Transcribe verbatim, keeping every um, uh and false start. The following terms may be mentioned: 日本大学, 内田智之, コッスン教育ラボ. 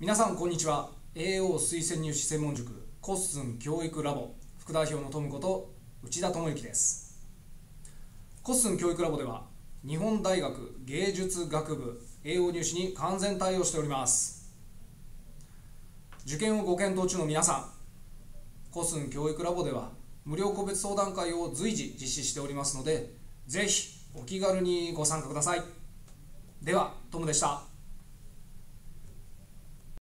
皆さんこんにちは。 エーオー 推薦入試専門塾コッスン教育ラボ副代表のトムこと内田智之です。コッスン教育ラボでは日本大学芸術学部 エーオー 入試に完全対応しております。受験をご検討中の皆さん、コッスン教育ラボでは無料個別相談会を随時実施しておりますので、ぜひお気軽にご参加ください。では、トムでした。